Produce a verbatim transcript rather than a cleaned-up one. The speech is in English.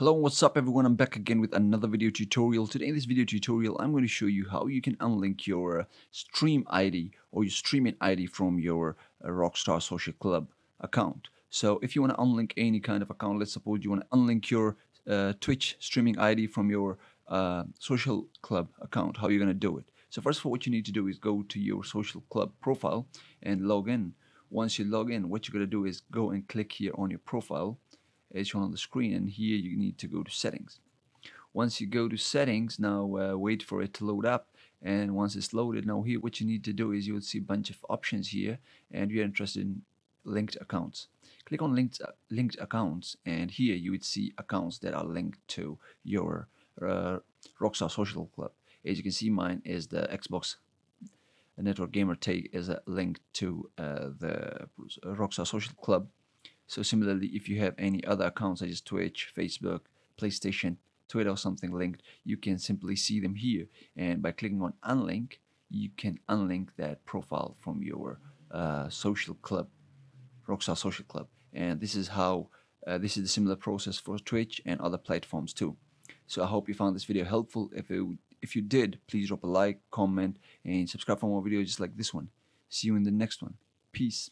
Hello, what's up everyone? I'm back again with another video tutorial. Today in this video tutorial, I'm going to show you how you can unlink your stream I D or your streaming I D from your Rockstar Social Club account. So if you want to unlink any kind of account, let's suppose you want to unlink your uh, Twitch streaming I D from your uh, Social Club account, how are you going to do it? So first of all, what you need to do is go to your Social Club profile and log in. Once you log in, what you're going to do is go and click here on your profile. It's shown on the screen, and here you need to go to settings. Once you go to settings, now uh, wait for it to load up, and once it's loaded, now here what you need to do is you'll see a bunch of options here, and you're interested in linked accounts. Click on linked, uh, linked accounts, and here you would see accounts that are linked to your uh, Rockstar Social Club. As you can see, mine is the Xbox Network Gamer tag is a link to uh, the Rockstar Social Club. So similarly, if you have any other accounts such as Twitch, Facebook, PlayStation, Twitter or something linked, you can simply see them here. And by clicking on unlink, you can unlink that profile from your uh, social club, Rockstar Social Club. And this is how, uh, this is a similar process for Twitch and other platforms too. So I hope you found this video helpful. If, it, if you did, please drop a like, comment, and subscribe for more videos just like this one. See you in the next one. Peace.